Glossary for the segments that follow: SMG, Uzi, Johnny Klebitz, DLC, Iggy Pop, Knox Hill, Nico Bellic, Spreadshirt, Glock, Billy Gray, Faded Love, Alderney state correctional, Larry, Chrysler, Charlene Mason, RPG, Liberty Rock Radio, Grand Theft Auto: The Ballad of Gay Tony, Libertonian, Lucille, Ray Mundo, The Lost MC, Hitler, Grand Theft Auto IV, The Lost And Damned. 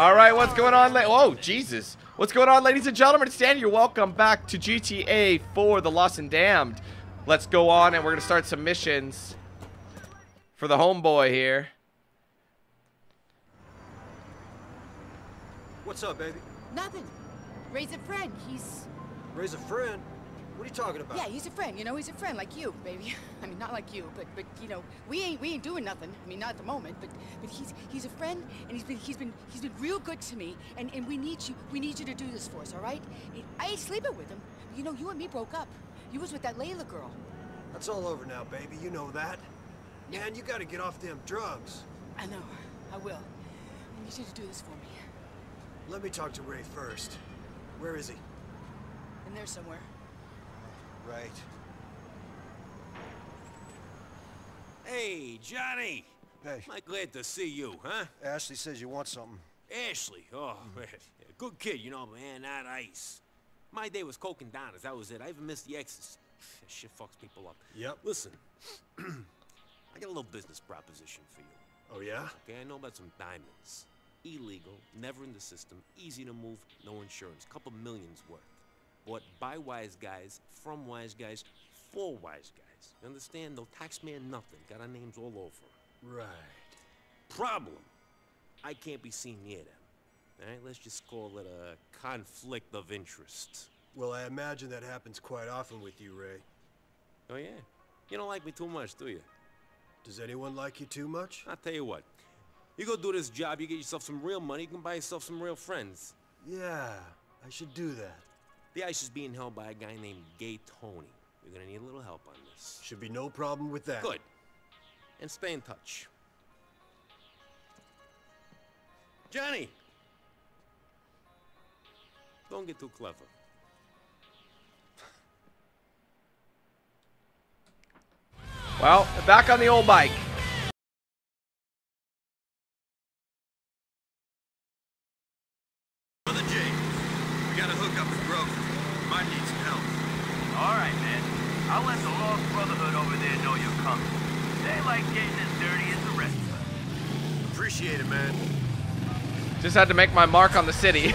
All right, what's going on? Oh, Jesus. What's going on, ladies and gentlemen? It's Danny. You're welcome back to GTA 4, The Lost and Damned. Let's go on, and we're going to start some missions for the homeboy here. What's up, baby? Nothing. Ray's a friend. He's... Ray's a friend? What are you talking about? Yeah, he's a friend. You know, he's a friend like you, baby. I mean, not like you, but you know, we ain't doing nothing. I mean, not at the moment. But he's a friend, and he's been real good to me. And we need you to do this for us, all right? I ain't sleeping with him. You know, you and me broke up. You was with that Layla girl. That's all over now, baby. You know that. Man, you gotta get off them drugs. I know. I will. I need you to do this for me. Let me talk to Ray first. Where is he? In there somewhere. Right. Hey, Johnny. Hey. I'm glad to see you, huh? Ashley says you want something. Ashley? Oh, man. Good kid, you know, man, not ice. My day was coke and donuts. That was it. I even missed the exes. That shit fucks people up. Yep. Listen, I got a little business proposition for you. Oh, yeah? Okay, I know about some diamonds. Illegal, never in the system, easy to move, no insurance, couple millions worth. Bought by wise guys, from wise guys, for wise guys. You understand? No tax man, nothing. Got our names all over. Right. Problem. I can't be seen near them. All right, let's just call it a conflict of interest. Well, I imagine that happens quite often with you, Ray. Oh, yeah? You don't like me too much, do you? Does anyone like you too much? I'll tell you what. You go do this job, you get yourself some real money, you can buy yourself some real friends. Yeah, I should do that. The ice is being held by a guy named Gay Tony. You're gonna need a little help on this. Should be no problem with that. Good. And stay in touch. Johnny! Don't get too clever. Well, back on the old bike. Just had to make my mark on the city.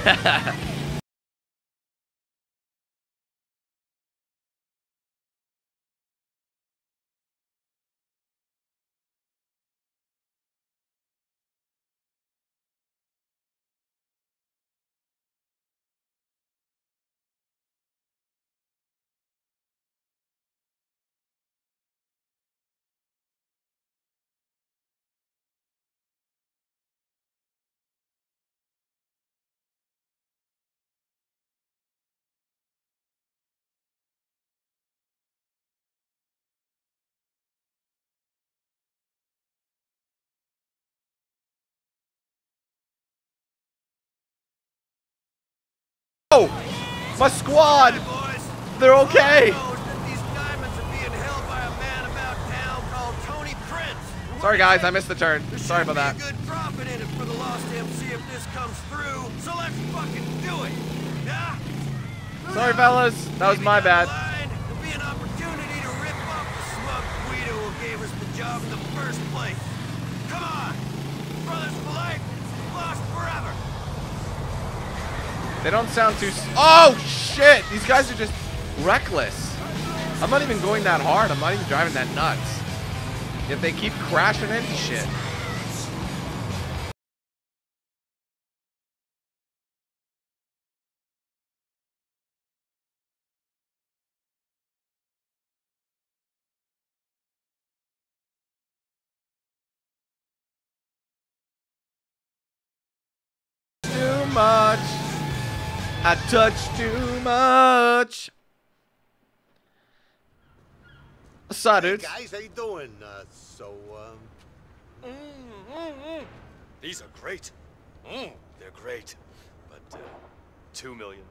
My squad! They're okay! Sorry guys, I missed the turn. Sorry about that. Sorry fellas, that was my bad. Come on! Brothers for life, lost forever! They don't sound too... Oh, shit! These guys are just reckless. I'm not even going that hard. I'm not even driving that nuts. Yet they keep crashing into shit. Too much. I touch too much. Hey guys, how you doing? These are great. They're great. But, $2 million.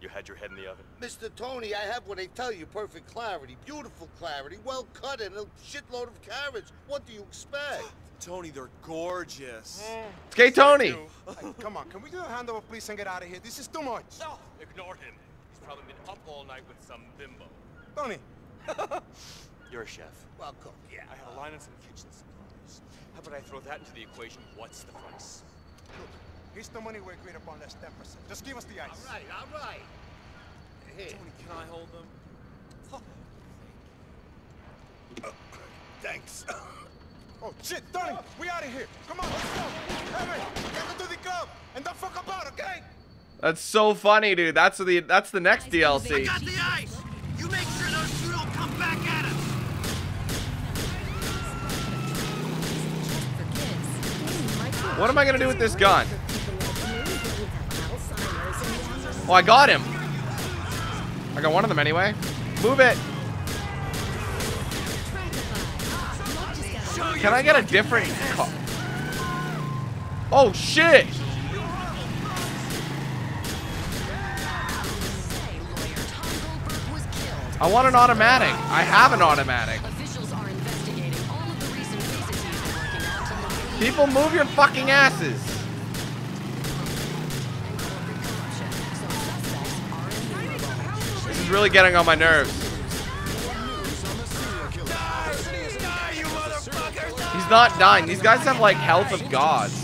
You had your head in the oven. Mr. Tony, I have what I tell you. Perfect clarity, beautiful clarity, well cut, and a shitload of carrots. What do you expect? Tony, they're gorgeous. It's Gay Tony. Hey, come on, can we do a handover, please, and get out of here? This is too much. No, ignore him. He's probably been up all night with some bimbo. Tony. You're a chef. Well, cool. Yeah, I had a line on some kitchen supplies. How about I throw that into the equation? What's the price? Look, Here's the money we agreed upon, less 10%. Just give us the ice. All right, all right. Hey, can I hold them? Oh. Thanks. Oh, shit, Tony, we out of here. Come on, let's go. Hey, get to the club and don't fuck about, okay? That's so funny, dude. That's the next DLC. I got the ice. You make sure those two don't come back at us. What am I gonna do with this gun? Oh, I got him. I got one of them anyway. Move it. Can I get a different car? Oh shit! I want an automatic. I have an automatic. People, move your fucking asses. This is really getting on my nerves. He's not dying. These guys have like health of gods.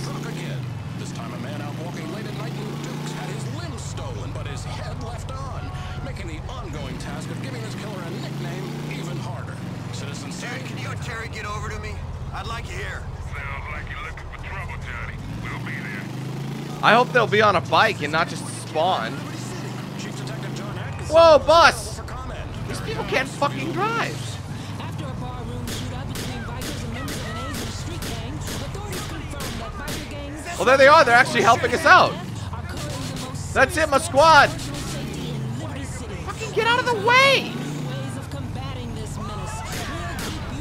I hope they'll be on a bike and not just spawn. Whoa, bus! These people can't fucking drive. Well, there they are. They're actually helping us out. That's it, my squad. Fucking get out of the way!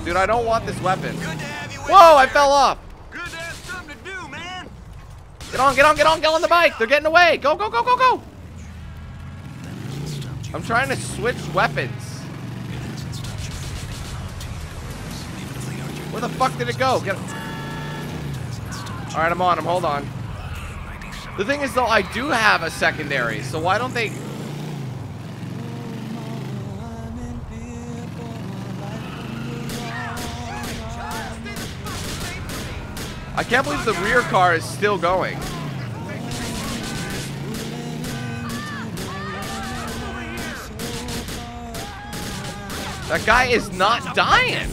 Dude, I don't want this weapon. Whoa, I fell off. Get on, get on, get on, get on the bike. They're getting away. Go, go, go, go, go. I'm trying to switch weapons. Where the fuck did it go? Get him. All right, I'm on him. Hold on. The thing is, though, I do have a secondary, so why don't they... I can't believe the rear car is still going. That guy is not dying.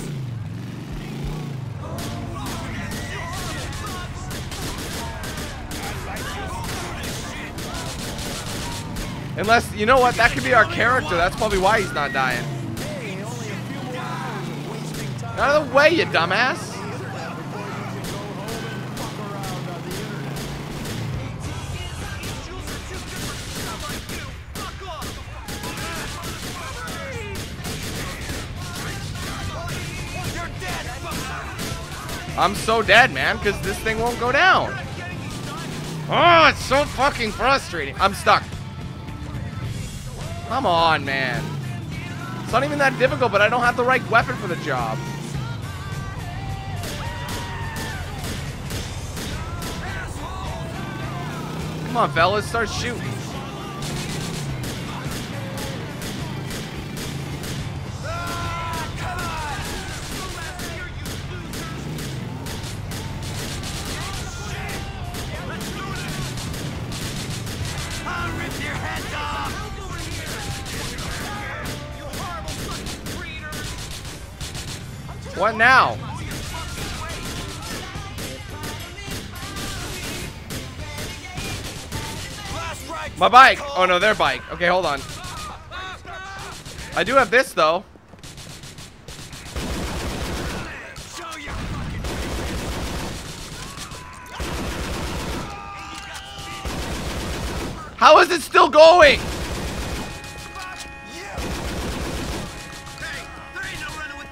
Unless, you know what, that could be our character. That's probably why he's not dying. Out of the way, you dumbass. I'm so dead, man, because this thing won't go down. Oh, it's so fucking frustrating. I'm stuck. Come on, man. It's not even that difficult, but I don't have the right weapon for the job. Come on, fellas, start shooting. What now? My bike. Oh no, their bike. Okay, hold on. I do have this though. How is it still going?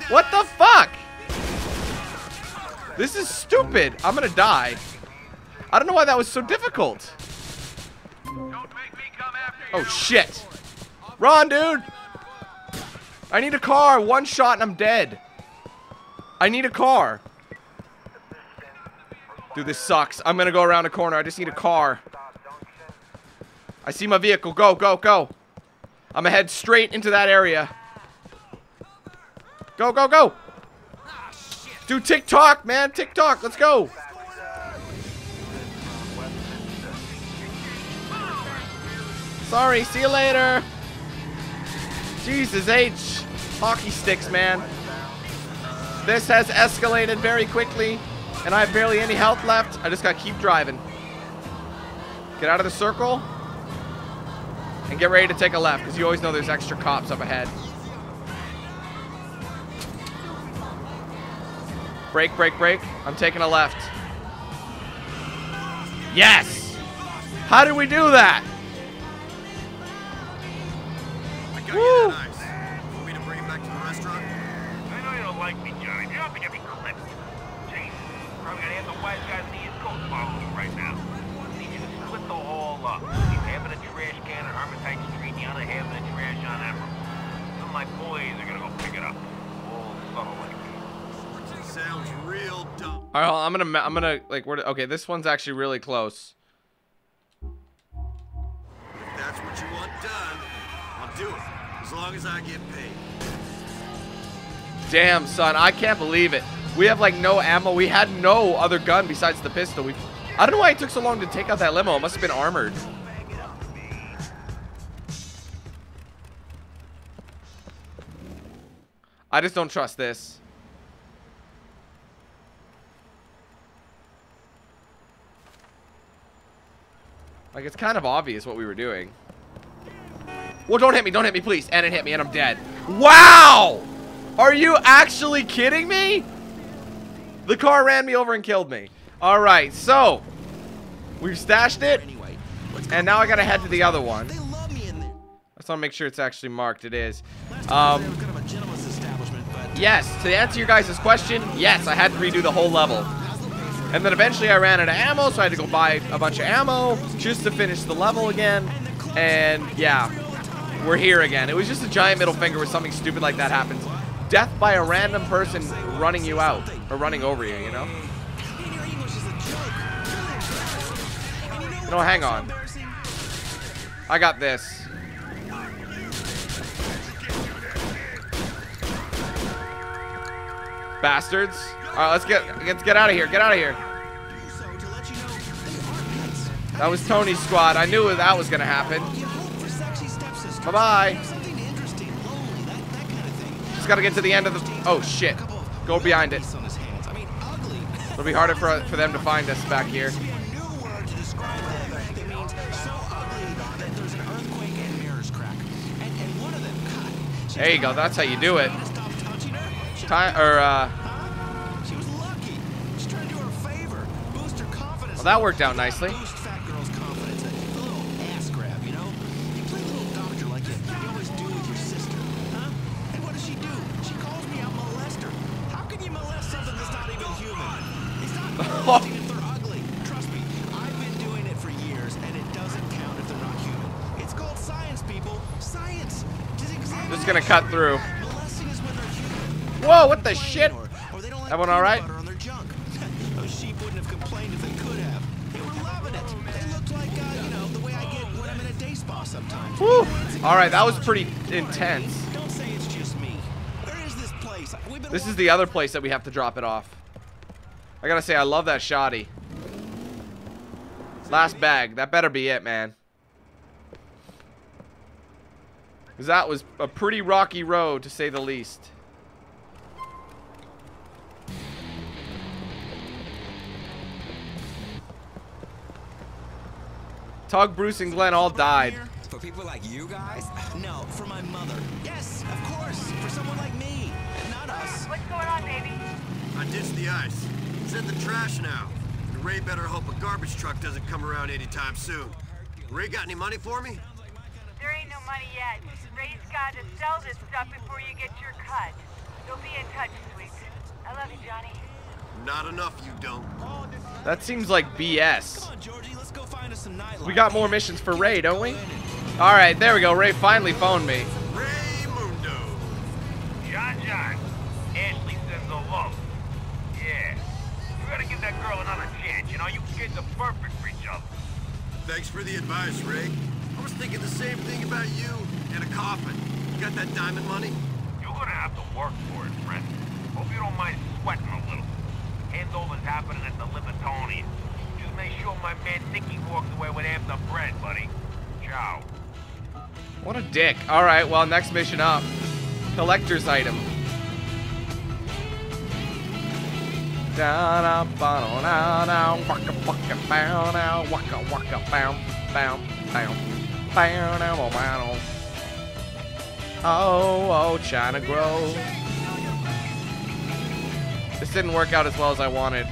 What the fuck? This is stupid. I'm gonna die. I don't know why that was so difficult. Don't make me come after you. Oh shit. Run, dude. I need a car. One shot and I'm dead. I need a car. Dude, this sucks. I'm gonna go around a corner. I just need a car. I see my vehicle. Go, go, go. I'm gonna head straight into that area. Go, go, go! Dude, TikTok, man! TikTok, let's go! Sorry, see you later. Jesus H. Hockey sticks, man. This has escalated very quickly, and I have barely any health left. I just gotta keep driving. Get out of the circle, and get ready to take a left, because you always know there's extra cops up ahead. Brake, brake, brake. I'm taking a left. Yes! How did we do that? Woo! Want me to bring him back to the restaurant? I know you don't like me, Johnny. You don't think I'd be clipped. Jesus, probably got half the wise guys in the East Coast following you right now. See, you just split the whole up. He's half in a trash can on Armitage Street, the other half in the trash on Emerald. Some of my boys are gonna go pick it up. All subtle like that. Sounds real dumb. All right, well, I'm gonna like where? Okay, this one's actually really close. If that's what you want done, I'll do it. As long as I get paid. Damn, son, I can't believe it. We have like no ammo. We had no other gun besides the pistol. I don't know why it took so long to take out that limo. It must have been armored. I just don't trust this. Like, it's kind of obvious what we were doing. Well, don't hit me, please. And it hit me, and I'm dead. Wow! Are you actually kidding me? The car ran me over and killed me. All right, so we've stashed it, and now I gotta head to the other one. I just wanna make sure it's actually marked. It is. Yes, to answer your guys' question, yes, I had to redo the whole level. And then eventually I ran out of ammo, so I had to go buy a bunch of ammo just to finish the level again, and yeah. We're here again. It was just a giant middle finger when something stupid like that happens. Death by a random person running you out or running over you, you know? No, hang on. I got this. Bastards. All right, let's get out of here. Get out of here. That was Tony's squad. I knew that was going to happen. Bye-bye. Just gotta get to the end of the... Oh, shit. Go behind it. It'll be harder for them to find us back here. There you go. That's how you do it. Well, that worked out nicely. Just gonna cut through. Whoa, what the shit? That one alright? Woo! Alright, that was pretty intense. This is the other place that we have to drop it off. I gotta say, I love that shoddy. Last bag. That better be it, man. Because that was a pretty rocky road, to say the least. Tug, Bruce, and Glenn all died. For people like you guys? No, for my mother. Yes, of course. For someone like me, and not us. What's going on, baby? I ditched the ice. It's in the trash now. And Ray better hope a garbage truck doesn't come around anytime soon. Ray got any money for me? There ain't no money yet. Ray's got to sell this stuff before you get your cut. You'll be in touch, sweet. I love you, Johnny. Not enough, you don't. That seems like BS. Come on, Georgie, let's go find us some nightlife. We got more missions for Ray, don't we? All right, there we go. Ray finally phoned me. Ray Mundo. John. Ashley sends a love. Yeah. You gotta give that girl another chance, you know? You kids are perfect for each other. Thanks for the advice, Ray. I was thinking the same thing about you and a coffin. You got that diamond money? You're gonna have to work for it, friend. Hope you don't mind sweating a little. Handover's happening at the Libertonian. Just make sure my man Nicky walks away with half the bread, buddy. Ciao. What a dick. Alright, well, next mission up. Collector's item. Oh, China Grove. This didn't work out as well as I wanted.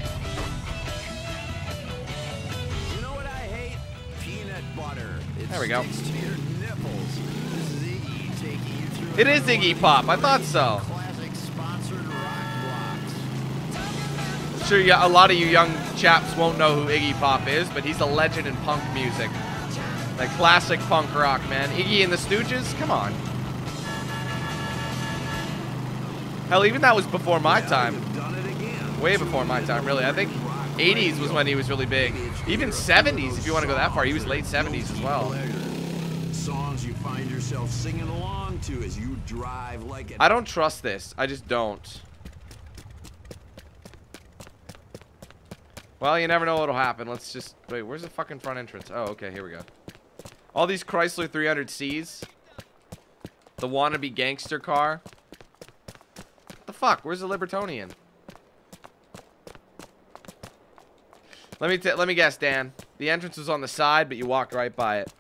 You know what I hate? Peanut butter. There we go. It is Iggy Pop. I thought so. Sure, yeah, a lot of you young chaps won't know who Iggy Pop is, but he's a legend in punk music. Like classic punk rock, man. Iggy and the Stooges? Come on. Hell, even that was before my time. Way before my time, really. I think 80s was when he was really big. Even 70s, if you want to go that far. He was late 70s as well. Songs you find yourself singing along to as you drive like I don't trust this. I just don't. Well, you never know what'll happen. Let's just... Wait, where's the fucking front entrance? Oh, okay, here we go. All these Chrysler 300Cs. The wannabe gangster car. What the fuck? Where's the Libertonian? Let me guess, Dan. The entrance was on the side, but you walked right by it.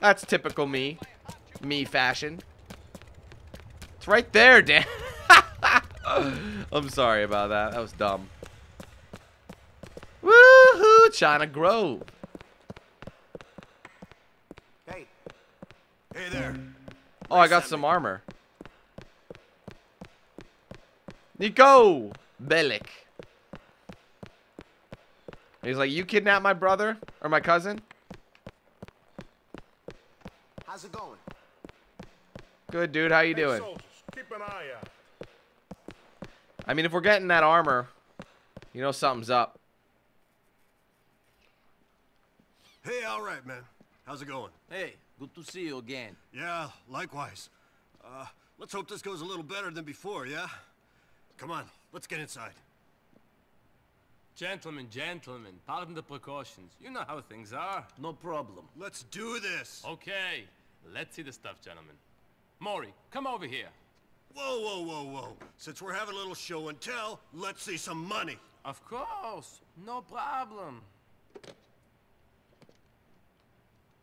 That's typical me. Me fashion. It's right there, Dan. I'm sorry about that. That was dumb. Woohoo, China Grove. Hey. Hey there. Oh, I got some armor. Nico Bellic. He's like, you kidnapped my brother or my cousin? How's it going? Good, dude. How you doing? Soldiers, keep an eye out. I mean, if we're getting that armor, you know something's up. Hey, all right, man. How's it going? Hey, good to see you again. Yeah, likewise. Let's hope this goes a little better than before, yeah? Come on, let's get inside. Gentlemen, gentlemen, pardon the precautions. You know how things are. No problem. Let's do this. Okay, let's see the stuff, gentlemen. Maury, come over here. Whoa, whoa, whoa, whoa. Since we're having a little show and tell, let's see some money. Of course, no problem.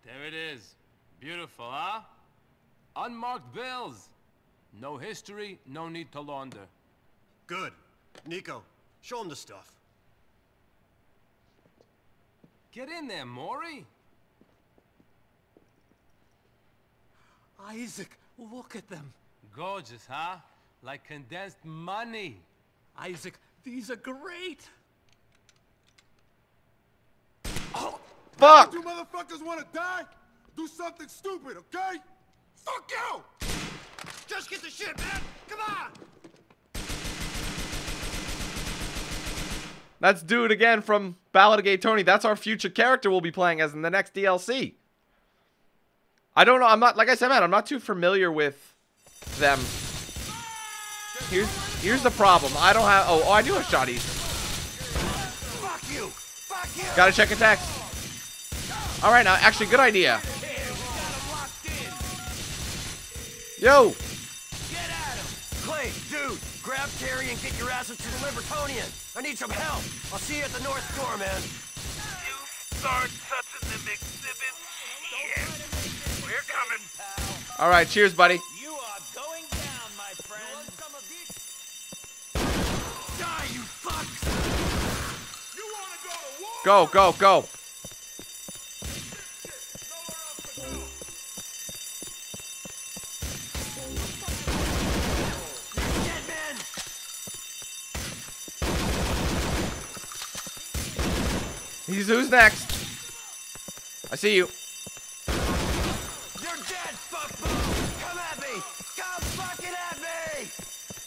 There it is. Beautiful, huh? Unmarked bills. No history, no need to launder. Good. Nico, show him the stuff. Get in there, Maury. Isaac, look at them. Gorgeous, huh? Like condensed money. Isaac, these are great. Oh! Fuck! You motherfuckers want to die? Do something stupid, okay? Fuck you! Just get the shit, man! Come on! That's dude again from Ballad of Gay Tony. That's our future character we'll be playing as in the next DLC. I don't know. I'm not, like I said, man, I'm not too familiar with them. Here's the problem. I don't have. Oh, I do have shotties. Fuck you! Fuck you! Gotta check attacks. All right, now, actually, good idea. Yo! Get at him! Clay, dude, grab Terry and get your asses to the Libertonian. I need some help. I'll see you at the north door, man. You start touching them exhibits here. We're coming, pal. All right, cheers, buddy. You are going down, my friend. You want some of these? Die, you fucks! You want to go to war? Go, go, go. Who's next? I see you. You're dead, fuckboo! Come at me! Come fucking at me!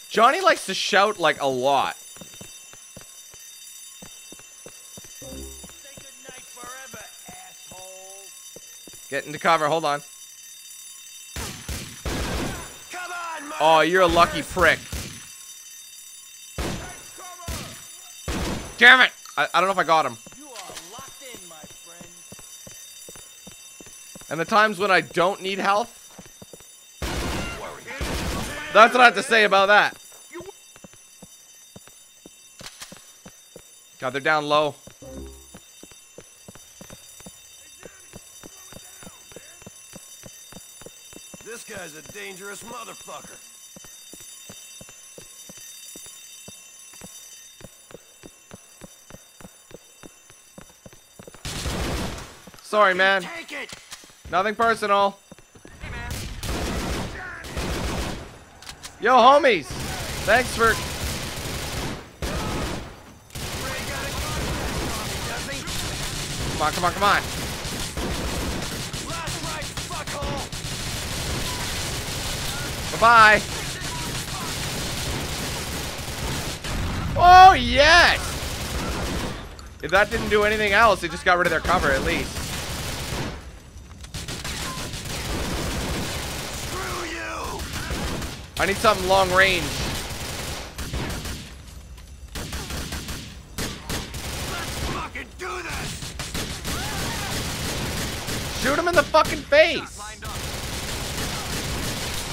Johnny likes to shout like a lot. Say goodnight forever, asshole. Get into cover. Hold on. Come on, mother. Oh, you're a lucky prick. Damn it! I don't know if I got him. And the times when I don't need health, That's what I have to say about that. God, they're down low. This guy's a dangerous motherfucker. Sorry, man. Take it. Nothing personal. Hey, man. Yo, homies. Thanks for... Come on, come on, come on. Bye-bye. Oh, yes. If that didn't do anything else, it just got rid of their cover at least. I need something long range. Let's fucking do this. Shoot him in the fucking face.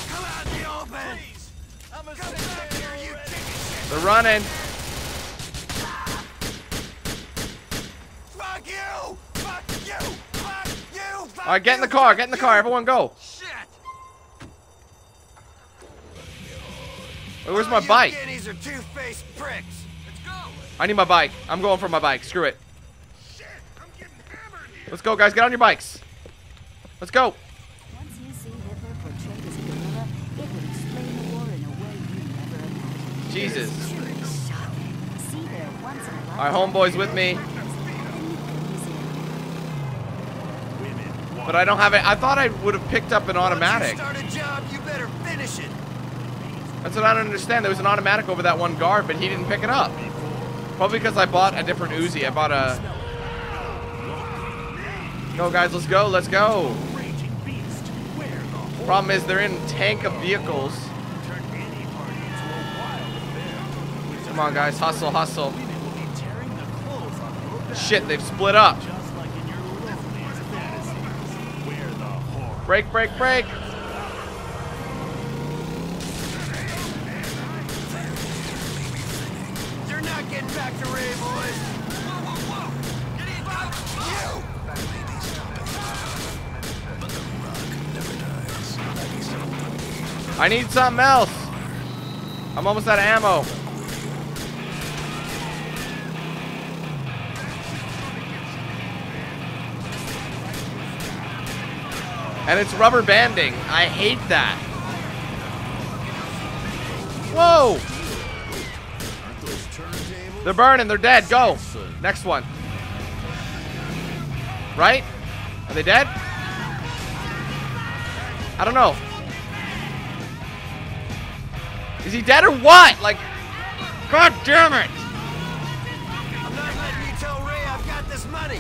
Come out in the open. Come back here, you shit. They're running. Fuck you. Fuck you. Fuck you. Fuck. All right, get in the car. Get in the car. Everyone go. Wait, where's my bike? These are two-faced pricks. Let's go. I need my bike. I'm going for my bike. Screw it. Shit, I'm getting hammered here. Let's go, guys. Get on your bikes. Let's go. Once you see Hitler portrayed as a gorilla, it would explain the war in a way you never imagined. Jesus. All right, homeboy's with me. But I don't have it. I thought I would have picked up an automatic. Once you start a job, you better finish it. That's what I don't understand. There was an automatic over that one guard, but he didn't pick it up. Probably because I bought a different Uzi. I bought a... Go, guys. Let's go. Let's go. Problem is, they're in a tank of vehicles. Come on, guys. Hustle, hustle. Shit, they've split up. Break, break, break. Back to Ray, boys. Whoa, whoa, whoa. Get in, go. I need something else. I'm almost out of ammo. And it's rubber banding. I hate that. Whoa! They're burning. They're dead. Go. Next one. Right? Are they dead? I don't know. Is he dead or what? Like, God damn it. I'm not letting you tell Ray I've got this money.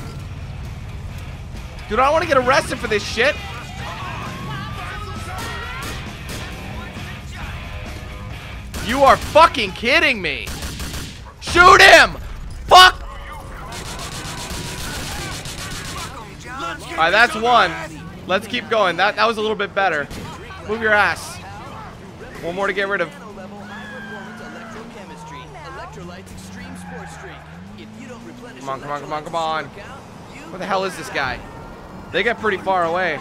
Dude, I don't want to get arrested for this shit. You are fucking kidding me. Shoot him! Fuck! Alright, that's one. Let's keep going. That was a little bit better. Move your ass. One more to get rid of. Come on, come on, come on, come on. Where the hell is this guy? They get pretty far away.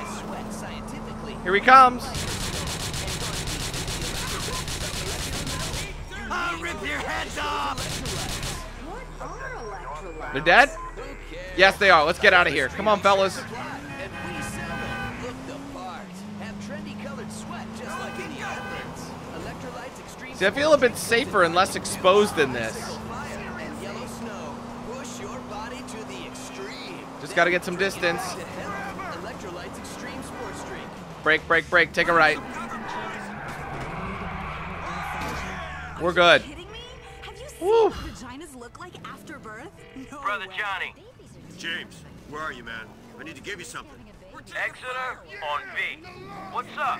Here he comes. I'll rip your heads off! They're dead? Yes, they are. Let's get out of here. Come on, fellas. See, I feel a bit safer and less exposed in this. Just gotta get some distance. Break, break, break. Take a right. We're good. Woo! Brother Johnny. James, where are you, man? I need to give you something. Exeter on V. What's up?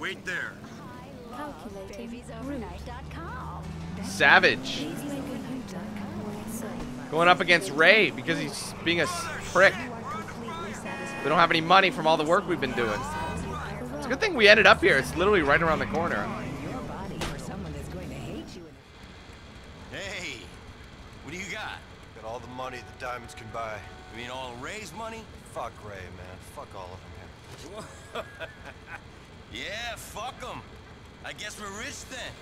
Wait there. Savage. Going up against Ray because he's being a prick. We don't have any money from all the work we've been doing. It's a good thing we ended up here. It's literally right around the corner. All the money the diamonds can buy. You mean all Ray's money? Fuck Ray, man. Fuck all of them, man. Yeah, fuck them. I guess we're rich then.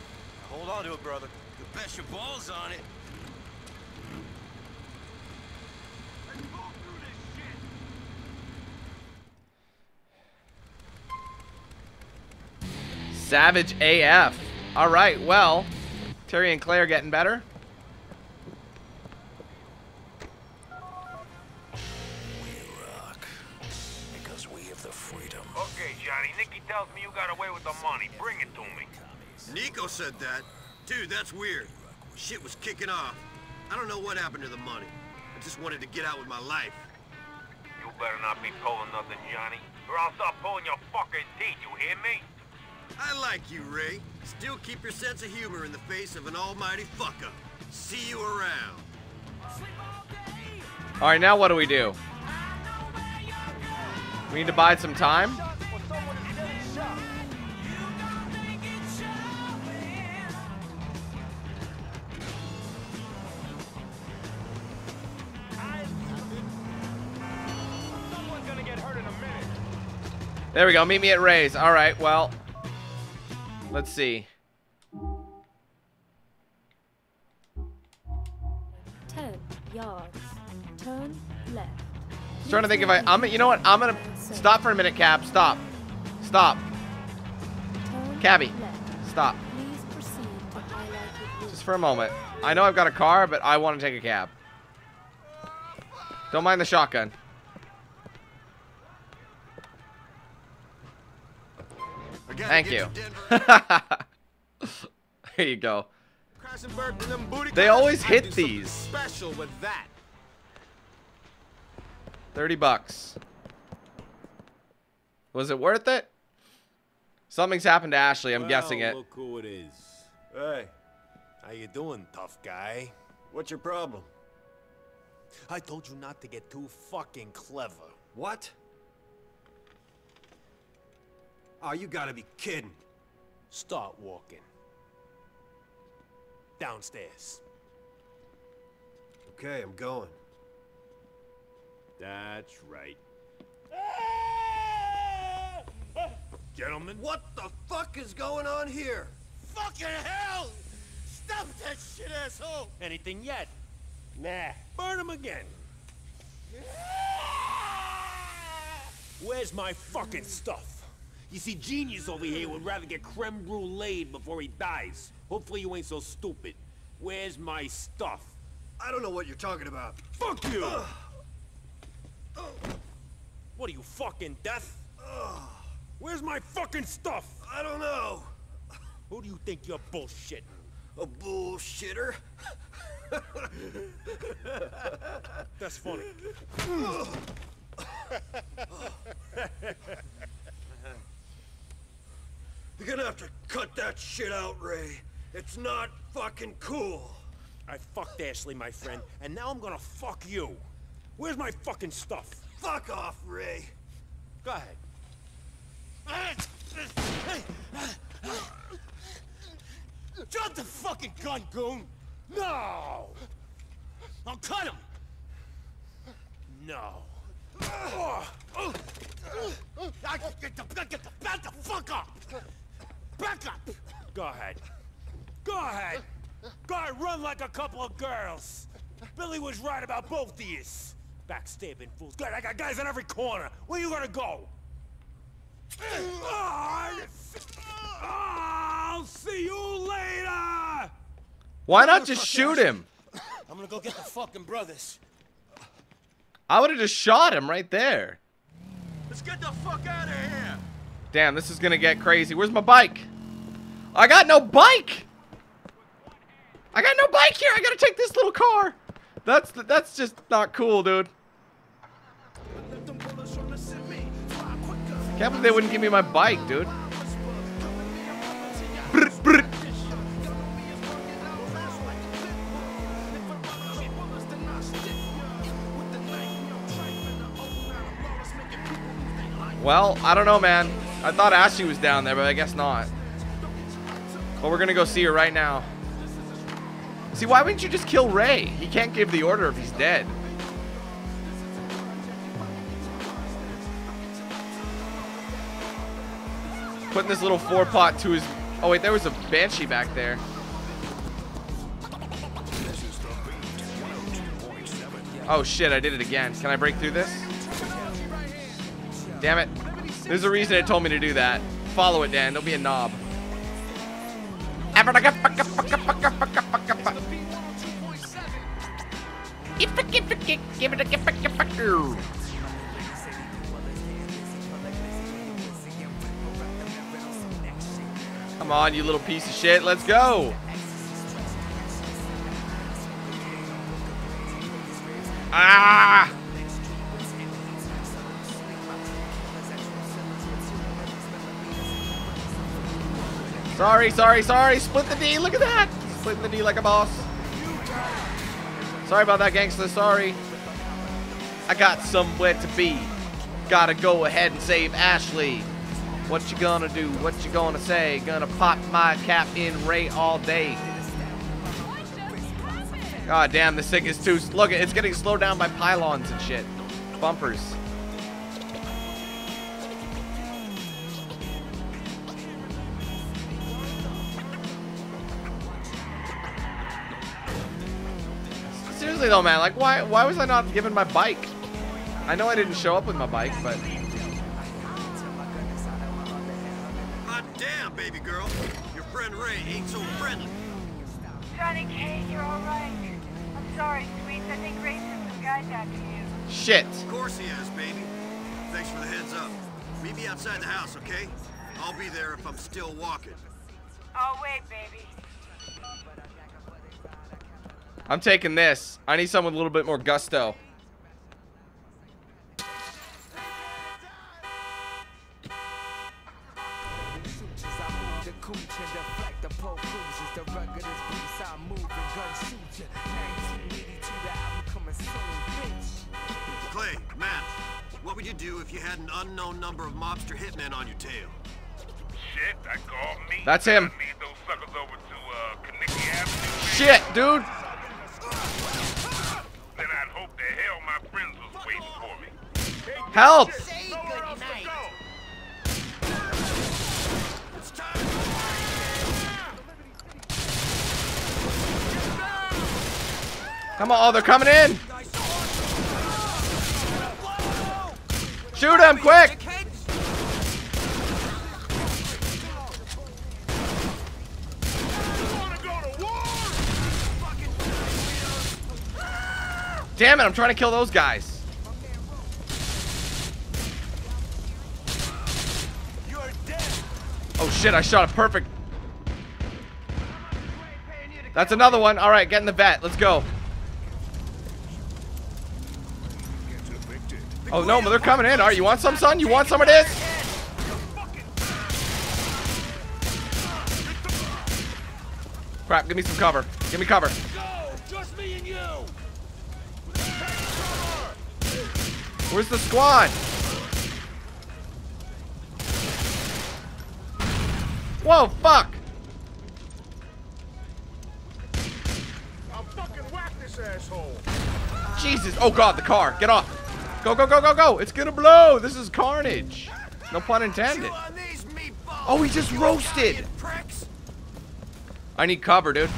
Hold on to it, brother. You bet your balls on it. Let's go through this shit. Savage AF. All right, well, Terry and Claire getting better. Me you got away with the money. Bring it to me. Nico said that. Dude, that's weird. Shit was kicking off. I don't know what happened to the money. I just wanted to get out with my life. You better not be pulling nothing, Johnny, or I'll start pulling your fucking teeth, you hear me? I like you, Ray. Still keep your sense of humor in the face of an almighty fuck-up. See you around. Alright, now what do we do? We need to bide some time? There we go. Meet me at Ray's. All right. Well, let's see. Turn left. I'm trying to think if I'm. You know what? I'm gonna stop for a minute, Cab. Stop. Stop. Cabby, stop. Just for a moment. I know I've got a car, but I want to take a cab. Don't mind the shotgun. Thank you. There you go. They always hit these. Special with that. $30. Was it worth it? Something's happened to Ashley. I'm guessing it. Look who it is. Hey, how you doing, tough guy? What's your problem? I told you not to get too fucking clever. What? Oh, you gotta be kidding. Start walking. Downstairs. Okay, I'm going. That's right. Gentlemen. What the fuck is going on here? Fucking hell! Stop that shit, asshole! Anything yet? Nah. Burn him again. Where's my fucking stuff? You see, Genius over here would rather get creme bruleed before he dies. Hopefully you ain't so stupid. Where's my stuff? I don't know what you're talking about. Fuck you! What are you, fucking deaf? Where's my fucking stuff? I don't know. Who do you think you're bullshitting? A bullshitter? That's funny. You're gonna have to cut that shit out, Ray. It's not fucking cool. I fucked Ashley, my friend, and now I'm gonna fuck you. Where's my fucking stuff? Fuck off, Ray. Go ahead. Drop the fucking gun, goon. No. I'll cut him. No. Get the fuck up. Back up! Go ahead. Go ahead! Go ahead, run like a couple of girls! Billy was right about both of yous! Backstabbing fools. God, I got guys on every corner! Where you gonna go? I'll see you later! Why not just shoot him? I'm gonna go get the fucking brothers. I would've just shot him right there. Let's get the fuck out of here! Damn, this is gonna get crazy. Where's my bike? I got no bike! I got no bike here! I gotta take this little car! That's just not cool, dude. Can't believe they wouldn't give me my bike, dude. Well, I don't know, man. I thought Ashley was down there, but I guess not. But we're gonna go see her right now. See, why wouldn't you just kill Ray? He can't give the order if he's dead. Putting this little four-pot to his... Oh, wait, there was a Banshee back there. Oh, shit, I did it again. Can I break through this? Damn it. There's a reason it told me to do that. Follow it, Dan. Don't be a knob. Come on, you little piece of shit. Let's go. Ah! Sorry, sorry, sorry. Split the D. Look at that. Splitting the D like a boss. Sorry about that, gangster. Sorry. I got somewhere to be. Gotta go ahead and save Ashley. What you gonna do? What you gonna say? Gonna pop my cap in Ray all day. God damn, this thing is too... Look, it's getting slowed down by pylons and shit. Bumpers. Seriously though, man, like, why was I not given my bike? I know I didn't show up with my bike, but... God damn, baby girl. Your friend Ray ain't so friendly. Johnny K, you're alright. I'm sorry, Sweets. I think Ray sent this guy back to you. Shit. Of course he is, baby. Thanks for the heads up. Meet me outside the house, okay? I'll be there if I'm still walking. Oh, wait, baby. I'm taking this. I need someone with a little bit more gusto. Clay, Matt, what would you do if you had an unknown number of mobster hitmen on your tail? Shit, I called me. That's him. Need those suckers over to Avenue. Shit, dude. Then I'd hope the hell my friends was waiting for me. Help! Say good night. Come on, oh, they're coming in! Shoot him, quick! Damn it, I'm trying to kill those guys. Oh shit, I shot a perfect. That's another one. Alright, get in the vet. Let's go. Oh no, but they're coming in. Alright, you want some, son? You want some of this? Crap, give me some cover. Give me cover. Where's the squad? Whoa, fuck! I'll fucking whack this asshole. Jesus, oh god, the car. Get off. Go, go, go, go, go! It's gonna blow! This is carnage! No pun intended. Oh, he just roasted! I need cover, dude.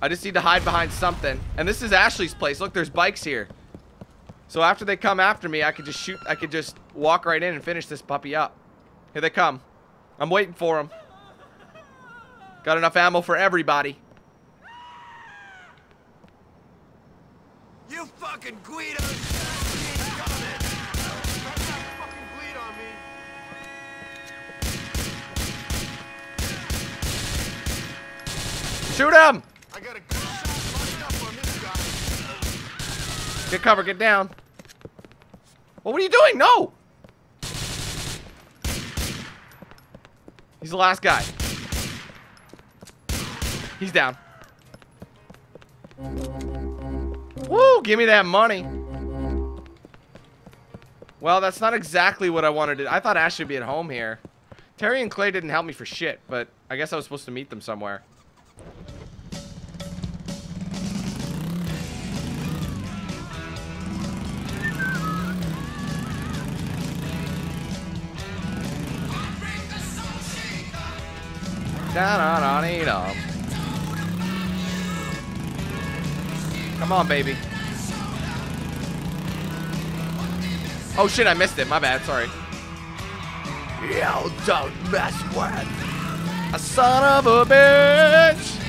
I just need to hide behind something. And this is Ashley's place. Look, there's bikes here. So after they come after me, I could just shoot. I could just walk right in and finish this puppy up. Here they come. I'm waiting for them. Got enough ammo for everybody. You fucking Guido! Shoot him! I got a good shot lined up on this guy. Get cover, get down. Well, what are you doing? No! He's the last guy. He's down. Woo! Give me that money. Well, that's not exactly what I wanted to do. I thought Ash should be at home here. Terry and Clay didn't help me for shit, but I guess I was supposed to meet them somewhere. Da-da-da-dee-dum. Come on, baby. Oh shit, I missed it. My bad, sorry. You don't mess with a son of a bitch.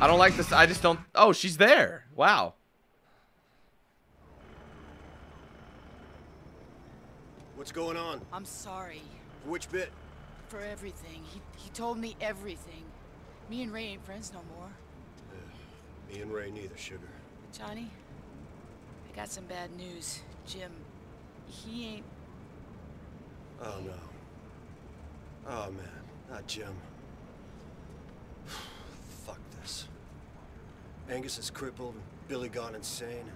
I don't like this. I just don't. Oh, she's there. Wow. What's going on? I'm sorry. For which bit? For everything. He told me everything. Me and Ray ain't friends no more. Me and Ray neither, sugar. Johnny, I got some bad news. Jim, he ain't... Oh, no. Oh, man. Not Jim. Fuck this. Angus is crippled, Billy gone insane.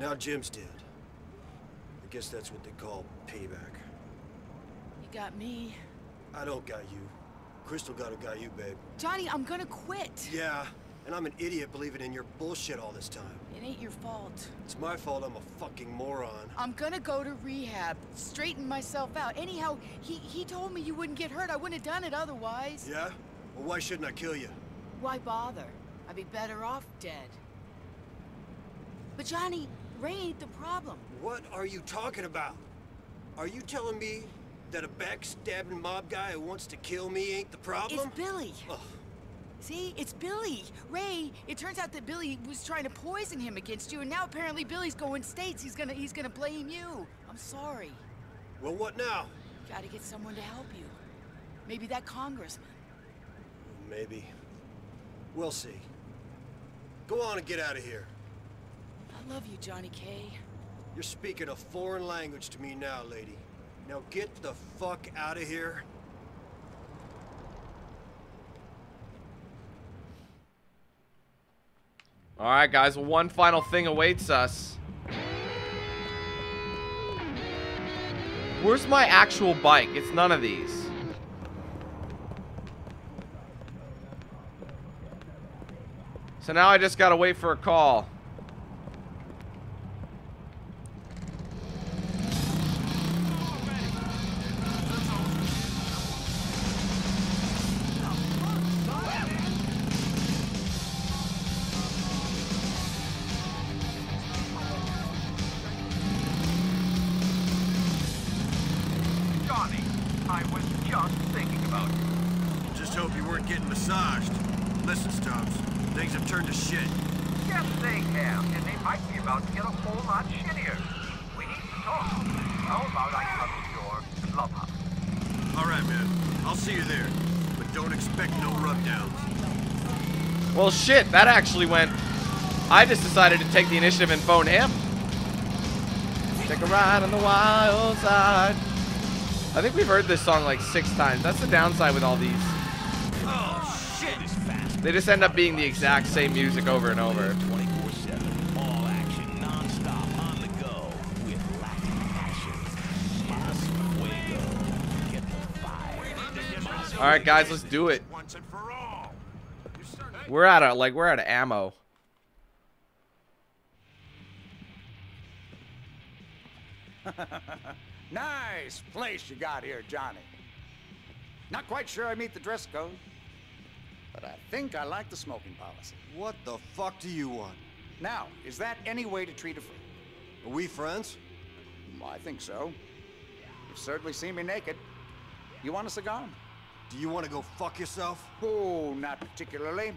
Now Jim's dead. I guess that's what they call payback. You got me. I don't got you. Crystal got a guy you, babe. Johnny, I'm gonna quit. Yeah, and I'm an idiot believing in your bullshit all this time. It ain't your fault. It's my fault I'm a fucking moron. I'm gonna go to rehab, straighten myself out. Anyhow, he told me you wouldn't get hurt. I wouldn't have done it otherwise. Yeah? Well, why shouldn't I kill you? Why bother? I'd be better off dead. But Johnny, Ray ain't the problem. What are you talking about? Are you telling me that a backstabbing mob guy who wants to kill me ain't the problem? It's Billy. Ugh. See, it's Billy. Ray, it turns out that Billy was trying to poison him against you, and now apparently Billy's going states. He's gonna blame you. I'm sorry. Well, what now? You gotta get someone to help you. Maybe that congressman. Maybe. We'll see. Go on and get out of here. I love you, Johnny K. You're speaking a foreign language to me now, lady. Now get the fuck out of here. All right, guys. Well, one final thing awaits us. Where's my actual bike? It's none of these. So now I just gotta wait for a call. Well, shit, that actually went... I just decided to take the initiative and phone him. Take a ride on the wild side. I think we've heard this song like 6 times. That's the downside with all these. Oh, shit. They just end up being the exact same music over and over. Alright, guys, let's do it. We're out of ammo. Nice place you got here, Johnny. Not quite sure I meet the dress code, but I think I like the smoking policy. What the fuck do you want? Now, is that any way to treat a friend? Are we friends? Well, I think so. You've certainly seen me naked. You want a cigar? Do you want to go fuck yourself? Oh, not particularly.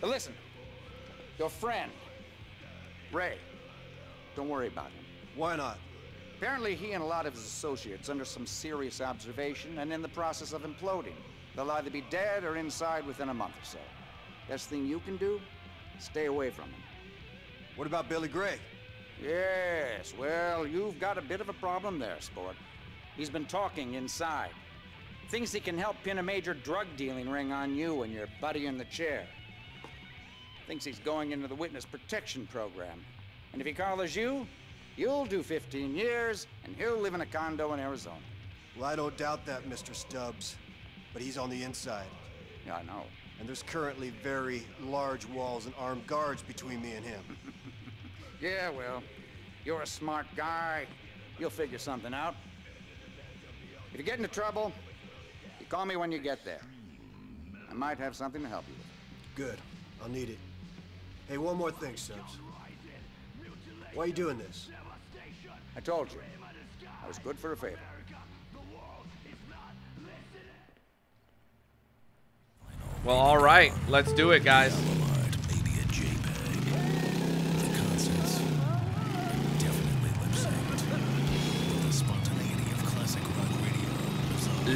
But listen, your friend, Ray, don't worry about him. Why not? Apparently he and a lot of his associates under some serious observation and in the process of imploding. They'll either be dead or inside within a month or so. Best thing you can do, stay away from him. What about Billy Gray? Yes, well, you've got a bit of a problem there, sport. He's been talking inside. Things that can help pin a major drug dealing ring on you and your buddy in the chair. Thinks he's going into the witness protection program. And if he collars you, you'll do 15 years and he'll live in a condo in Arizona. Well, I don't doubt that, Mr. Stubbs, but he's on the inside. Yeah, I know. And there's currently very large walls and armed guards between me and him. Yeah, well, you're a smart guy. You'll figure something out. If you get into trouble, you call me when you get there. I might have something to help you with. Good. I'll need it. Hey, one more thing, Stubbs. Why are you doing this? I told you. I was good for a favor. Well, all right. Let's do it, guys.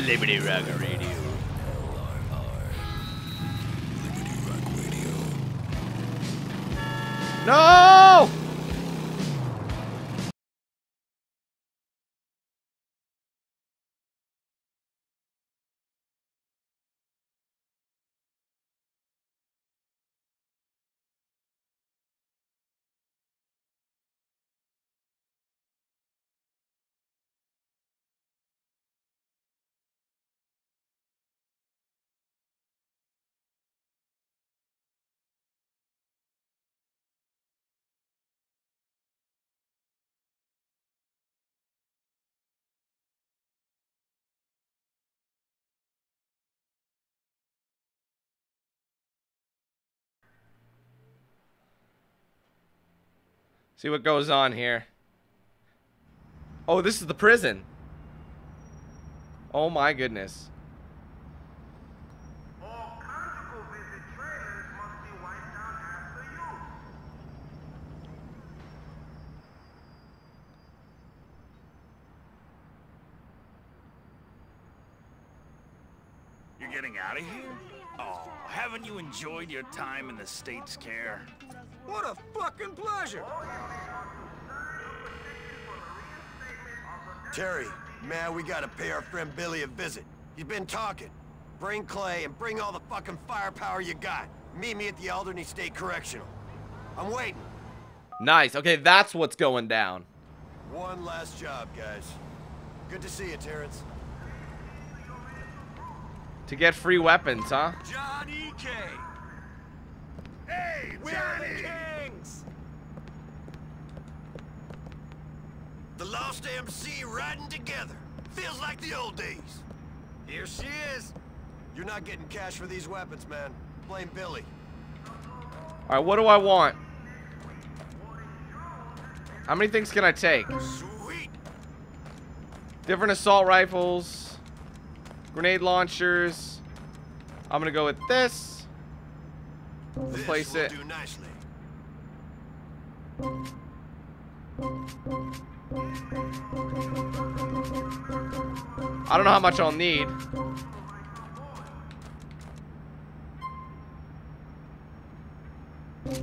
Liberty Rock Radio. No! See what goes on here. Oh, this is the prison. Oh my goodness. All conjugal visit traitors must be wiped out after you. You're getting out of here? Oh, haven't you enjoyed your time in the state's care? What a fucking pleasure! Terry, man, we gotta pay our friend Billy a visit. He's been talking. Bring Clay and bring all the fucking firepower you got. Meet me at the Alderney State Correctional. I'm waiting. Nice. Okay, that's what's going down. One last job, guys. Good to see you, Terrence. To get free weapons, huh? Johnny K. Hey, we're the kings! The Lost MC riding together. Feels like the old days. Here she is. You're not getting cash for these weapons, man. Blame Billy. All right, what do I want? How many things can I take? Sweet. Different assault rifles, grenade launchers. I'm gonna go with this. Replace it. Nicely. I don't know how much I'll need.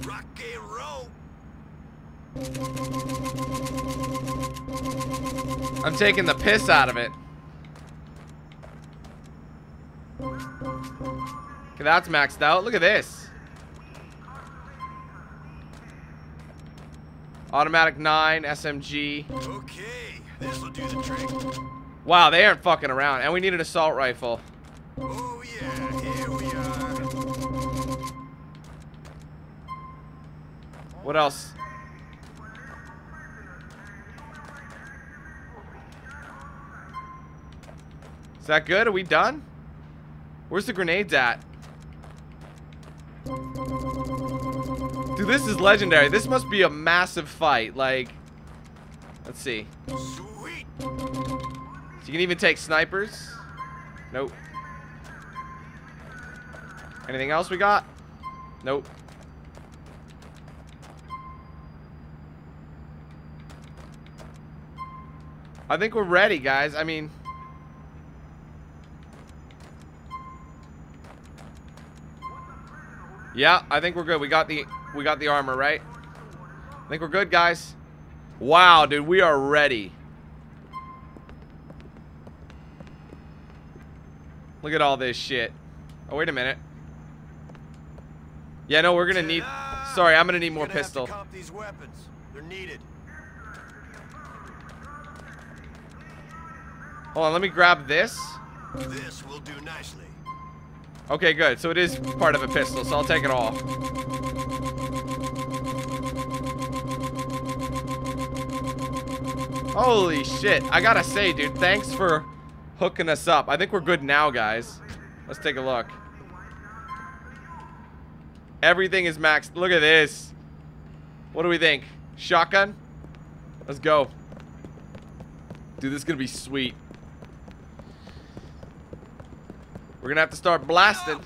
Rock and roll. I'm taking the piss out of it. Okay, that's maxed out. Look at this. Automatic 9, SMG. Okay, this will do the trick. Wow, they aren't fucking around. And we need an assault rifle. Oh yeah, here we are. What else? Is that good? Are we done? Where's the grenades at? Dude, this is legendary. This must be a massive fight. Like, let's see. Sweet. So you can even take snipers. Nope. Anything else we got? Nope. I think we're ready, guys. I mean, yeah, I think we're good. We got the armor, right? I think we're good, guys. Wow, dude, we are ready. Look at all this shit. Oh, wait a minute. Yeah, no, we're gonna need... Sorry, I'm gonna need more pistol. Comp these weapons. They're needed. Hold on, let me grab this. This will do nicely. Okay, good. So it is part of a pistol, so I'll take it all. Holy shit. I gotta say, dude, thanks for hooking us up. I think we're good now, guys. Let's take a look. Everything is maxed. Look at this. What do we think? Shotgun? Let's go. Dude, this is going to be sweet. We're going to have to start blasting.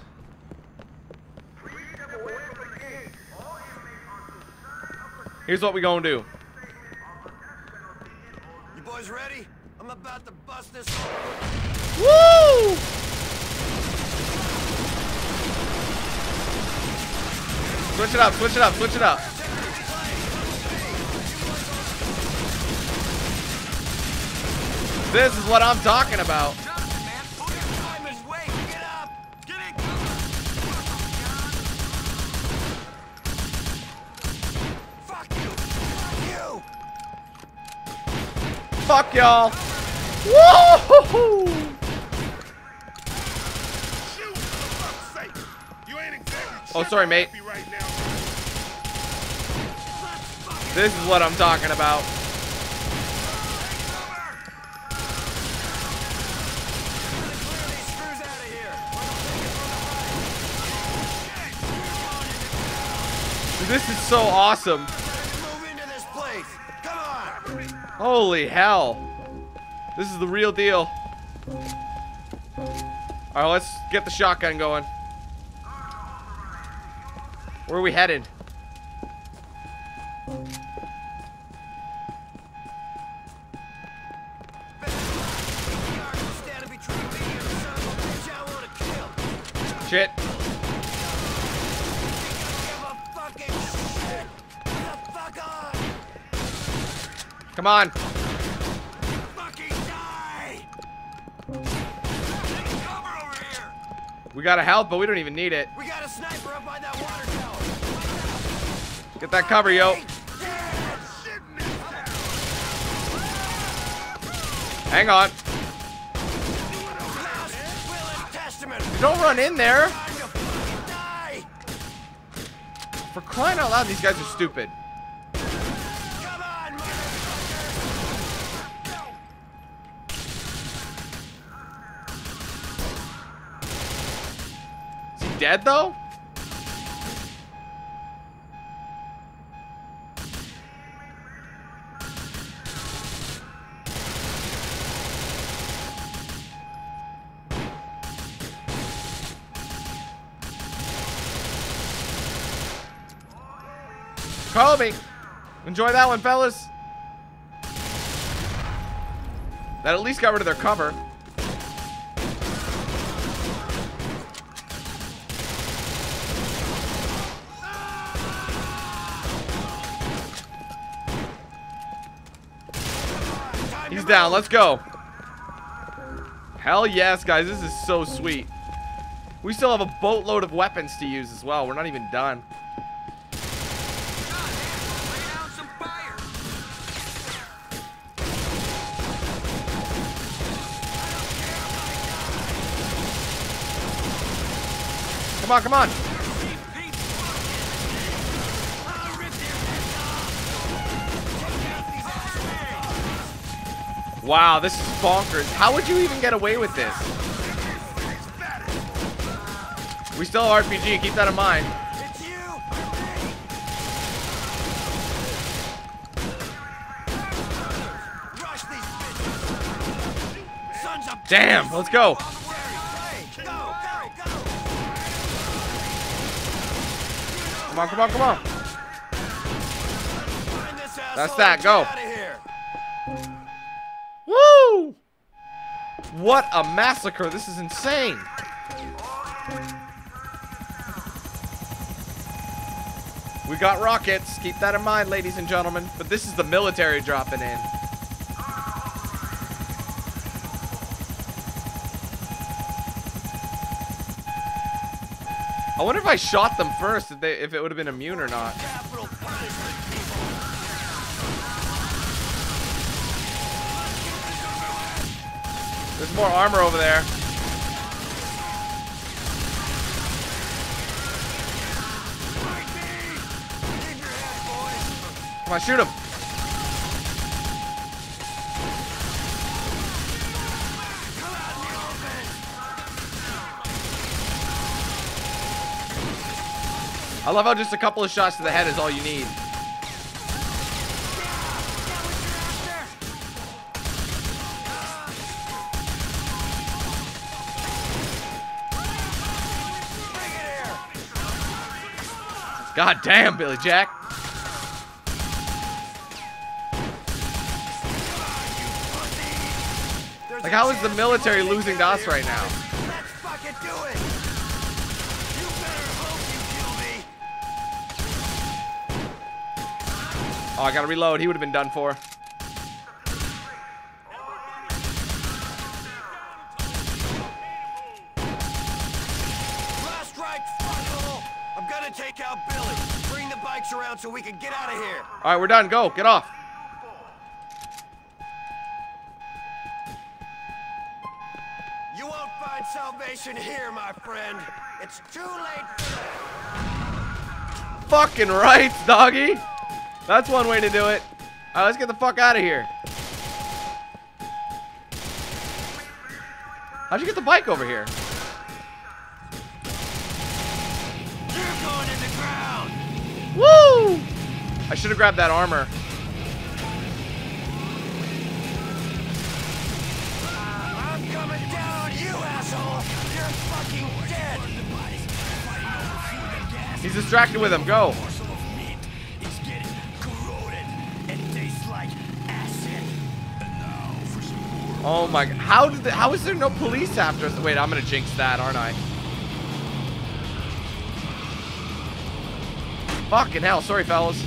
Here's what we going to do. You boys ready? I'm about to bust this. Woo! Switch it up, switch it up, switch it up. This is what I'm talking about. Fuck y'all. Woo-hoo-hoo. Oh, sorry, mate. This is what I'm talking about. This is so awesome. Holy hell. This is the real deal. Alright, let's get the shotgun going. Where are we headed? Shit. Come on. Fucking die. We gotta help, but we don't even need it. We got a sniper up by that water tower. Get that cover, yo. Hang on. Don't run in there. For crying out loud, these guys are stupid. Dead though? Call me. Enjoy that one, fellas. That at least got rid of their cover. He's down. Let's go. Hell yes, guys. This is so sweet. We still have a boatload of weapons to use as well. We're not even done. Come on, come on. Wow, this is bonkers. How would you even get away with this? We still have RPG, keep that in mind. Damn, let's go. Come on, come on, come on. That's that, go. Woo! What a massacre. This is insane. We got rockets. Keep that in mind, ladies and gentlemen. But this is the military dropping in. I wonder if I shot them first, if it would have been immune or not. There's more armor over there. Come on, shoot him. I love how just a couple of shots to the head is all you need. God damn, Billy Jack. Like, how is the military losing to us right now? Let's fucking do it. You better hope you kill me. Oh, I gotta reload. He would have been done for. Last right, fuck all. I'm gonna take out Billy. Bring the bikes around so we can get out of here. All right, we're done. Go. Get off. Salvation here, my friend. It's too late for that. Fucking right, doggy. That's one way to do it. All right, let's get the fuck out of here. How'd you get the bike over here? You're going in the ground. Woo! I should have grabbed that armor. I'm coming down. You're fucking dead. He's distracted with him. Go. He's getting corroded. It tastes like acid. Oh my god. How is there no police after us? Wait, I'm gonna jinx that, aren't I? Fucking hell, sorry fellas.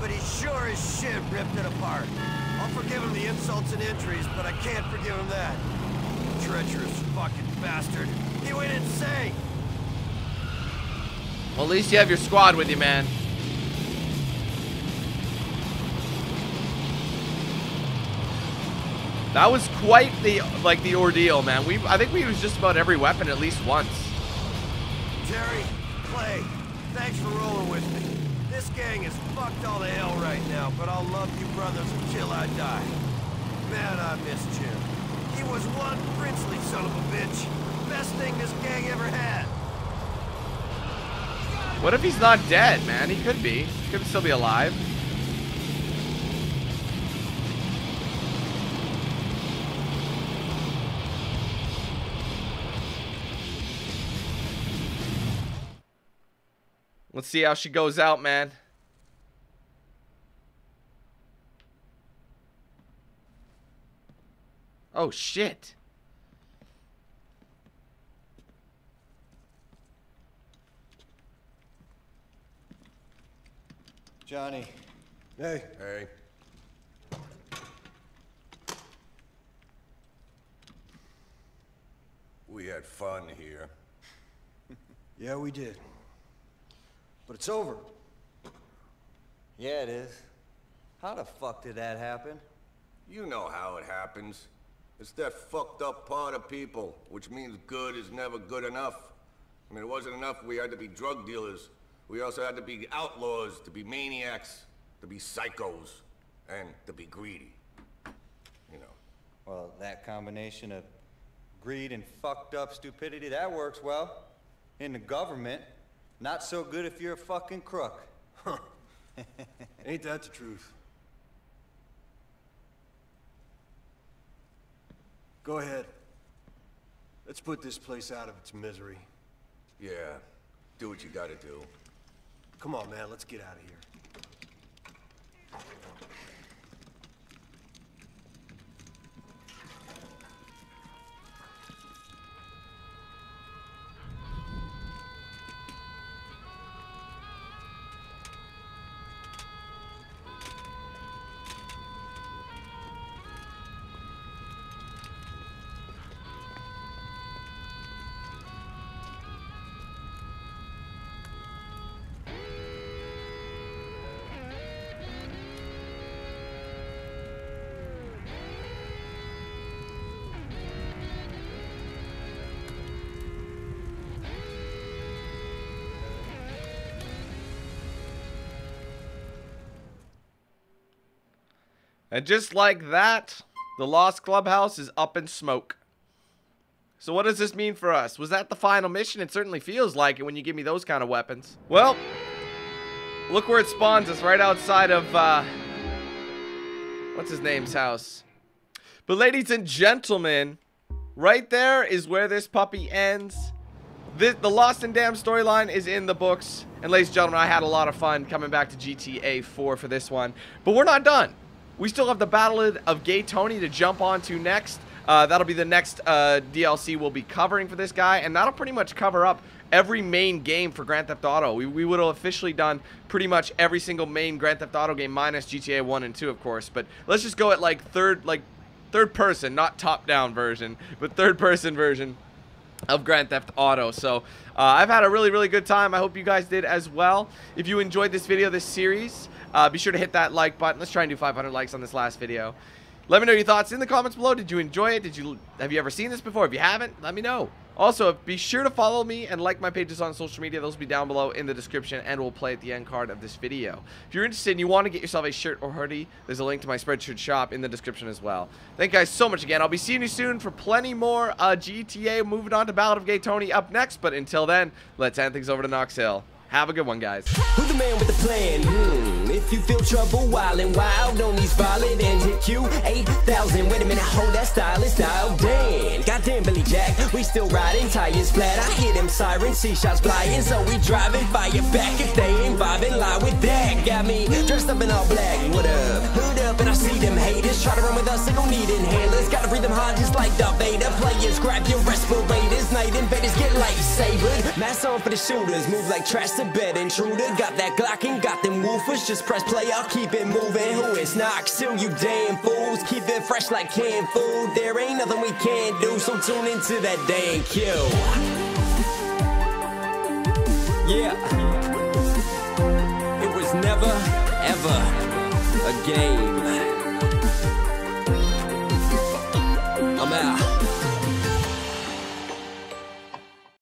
But he sure as shit ripped it apart. I'll forgive him the insults and injuries, but I can't forgive him that. Treacherous fucking bastard. He went insane. Well, at least you have your squad with you, man. That was quite the, like, the ordeal, man. I think we used just about every weapon at least once. Terry, Clay, thanks for rolling with me. This gang is fucked all to hell right now, but I'll love you brothers until I die. Man, I miss Jim. He was one princely son of a bitch. Best thing this gang ever had. What if he's not dead, man? He could be. He could still be alive. Let's see how she goes out, man. Oh, shit. Johnny. Hey. Hey. We had fun here. Yeah, we did. But it's over. Yeah, it is. How the fuck did that happen? You know how it happens. It's that fucked up part of people, which means good is never good enough. I mean, it wasn't enough. We had to be drug dealers. We also had to be outlaws, to be maniacs, to be psychos, and to be greedy. You know. Well, that combination of greed and fucked up stupidity, that works well. In the government. Not so good if you're a fucking crook. Huh. Ain't that the truth? Go ahead. Let's put this place out of its misery. Yeah. Do what you gotta do. Come on, man. Let's get out of here. And just like that, the Lost Clubhouse is up in smoke. So what does this mean for us? Was that the final mission? It certainly feels like it when you give me those kind of weapons. Well, look where it spawns us, right outside of, what's his name's house. But ladies and gentlemen, right there is where this puppy ends. The Lost and Damned storyline is in the books. And ladies and gentlemen, I had a lot of fun coming back to GTA 4 for this one. But we're not done. We still have the Ballad of Gay Tony to jump onto next. That'll be the next DLC we'll be covering for this guy, and that'll pretty much cover up every main game for Grand Theft Auto. We would have officially done pretty much every single main Grand Theft Auto game, minus GTA 1 and 2, of course. But let's just go at like third person, not top-down version, but third-person version of Grand Theft Auto. So I've had a really good time. I hope you guys did as well. If you enjoyed this video, this series, be sure to hit that like button. Let's try and do 500 likes on this last video. Let me know your thoughts in the comments below. Did you enjoy it? Have you ever seen this before? If you haven't, let me know. Also, be sure to follow me and like my pages on social media. Those will be down below in the description, and we'll play at the end card of this video. If you're interested and you want to get yourself a shirt or hoodie, there's a link to my Spreadshirt shop in the description as well. Thank you guys so much again. I'll be seeing you soon for plenty more GTA, moving on to Ballad of Gay Tony up next. But until then, let's hand things over to Knox Hill. Have a good one, guys. Who the man with the plan? If you feel trouble, wild and wild, don't need violent and hit you 8,000. Wait a minute, hold that style, it's dialed in. Goddamn Billy Jack, we still riding tires flat. I hear them sirens, see shots flying, so we driving fire back. If they ain't vibing, lie with that. Got me dressed up in all black. What up? Hood up, and I see them haters try to run with us, they gon' need inhalers. Gotta breathe them hard just like Darth Vader. Players, grab your respirators. Night invaders get lightsabered. Mask on for the shooters, move like trash. Bed intruder, got that Glock and got them woofers. Just press play, I'll keep it moving. Who is Knox Hill, you damn fools? Keep it fresh like canned food. There ain't nothing we can do, so tune into that dang Q. Yeah, it was never, ever a game.